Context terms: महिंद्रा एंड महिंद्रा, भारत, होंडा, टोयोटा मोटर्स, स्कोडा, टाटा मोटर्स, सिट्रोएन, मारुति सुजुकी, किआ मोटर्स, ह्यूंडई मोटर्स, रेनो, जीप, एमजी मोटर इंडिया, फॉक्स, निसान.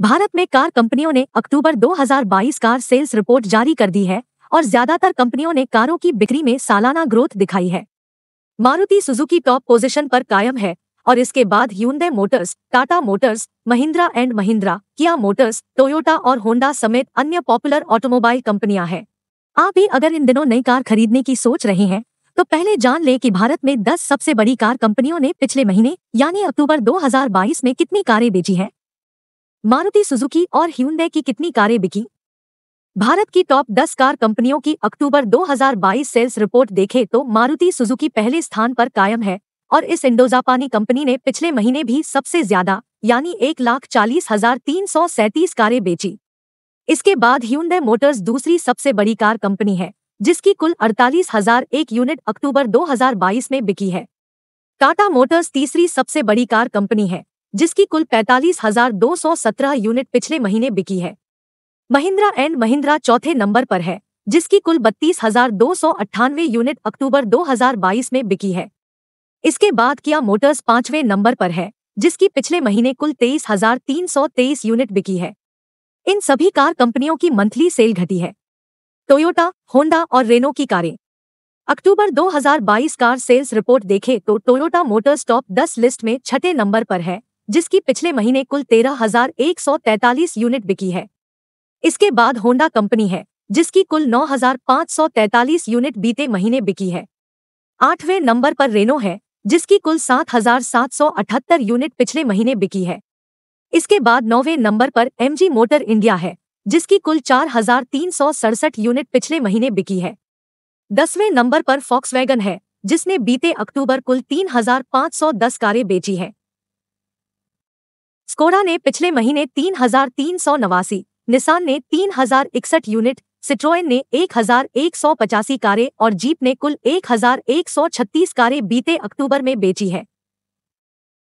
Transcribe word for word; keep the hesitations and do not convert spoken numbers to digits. भारत में कार कंपनियों ने अक्टूबर दो हज़ार बाईस कार सेल्स रिपोर्ट जारी कर दी है और ज्यादातर कंपनियों ने कारों की बिक्री में सालाना ग्रोथ दिखाई है। मारुति सुजुकी टॉप पोजीशन पर कायम है और इसके बाद ह्यूंडई मोटर्स, टाटा मोटर्स, महिंद्रा एंड महिंद्रा, किआ मोटर्स, Toyota और होंडा समेत अन्य पॉपुलर ऑटोमोबाइल कंपनियां हैं। आप भी अगर इन दिनों नई कार खरीदने की सोच रहे हैं तो पहले जान लें कि भारत में दस सबसे बड़ी कार कंपनियों ने पिछले महीने यानी अक्टूबर दो हज़ार बाईस में कितनी कारें बेची हैं। मारुति सुजुकी और ह्यूंडई की कितनी कारें बिकी। भारत की टॉप दस कार कंपनियों की अक्टूबर दो हज़ार बाईस सेल्स रिपोर्ट देखें तो मारुति सुजुकी पहले स्थान पर कायम है और इस इंडोजापानी कंपनी ने पिछले महीने भी सबसे ज्यादा यानी एक लाख चालीस हजार तीन सौ सैंतीस कारें बेची। इसके बाद ह्यूंडई मोटर्स दूसरी सबसे बड़ी कार कंपनी है जिसकी कुल अड़तालीस हजार एक यूनिट अक्टूबर दो हज़ार बाईस में बिकी है। टाटा मोटर्स तीसरी सबसे बड़ी कार कंपनी है जिसकी कुल पैंतालीस हजार दो सौ सत्रह यूनिट पिछले महीने बिकी है। महिंद्रा एंड महिंद्रा चौथे नंबर पर है जिसकी कुल बत्तीस हजार दो सौ अट्ठानवे यूनिट अक्टूबर दो हज़ार बाईस में बिकी है। इसके बाद किआ मोटर्स पांचवें नंबर पर है जिसकी पिछले महीने कुल तेईस हजार तीन सौ तेईस यूनिट बिकी है। इन सभी कार कंपनियों की मंथली सेल घटी है। टोयोटा, होंडा और रेनो की कारें। अक्टूबर दो हज़ार बाईस कार सेल्स रिपोर्ट देखें तो टोयोटा मोटर्स टॉप दस लिस्ट में छठे नंबर पर है जिसकी पिछले महीने कुल तेरह हजार एक सौ तैंतालीस यूनिट बिकी है। इसके बाद होंडा कंपनी है जिसकी कुल नौ हजार पाँच सौ तैंतालीस यूनिट बीते महीने बिकी है। आठवें नंबर पर रेनो है जिसकी कुल सात हजार सात सौ अठहत्तर यूनिट पिछले महीने बिकी है। इसके बाद नौवें नंबर पर एमजी मोटर इंडिया है जिसकी कुल चार हजार तीन सौ सड़सठ यूनिट पिछले महीने बिकी है। दसवें नंबर पर फॉक्स है जिसने बीते अक्टूबर कुल तीन हजार पाँच सौ दस कारें बेची हैं। स्कोडा ने पिछले महीने तीन हजार तीन सौ नवासी, निसान ने तीन हजार इकसठ यूनिट, सिट्रोएन ने एक हजार एक सौ पचासी कारें और जीप ने कुल एक हजार एक सौ छत्तीस कारें बीते अक्टूबर में बेची है।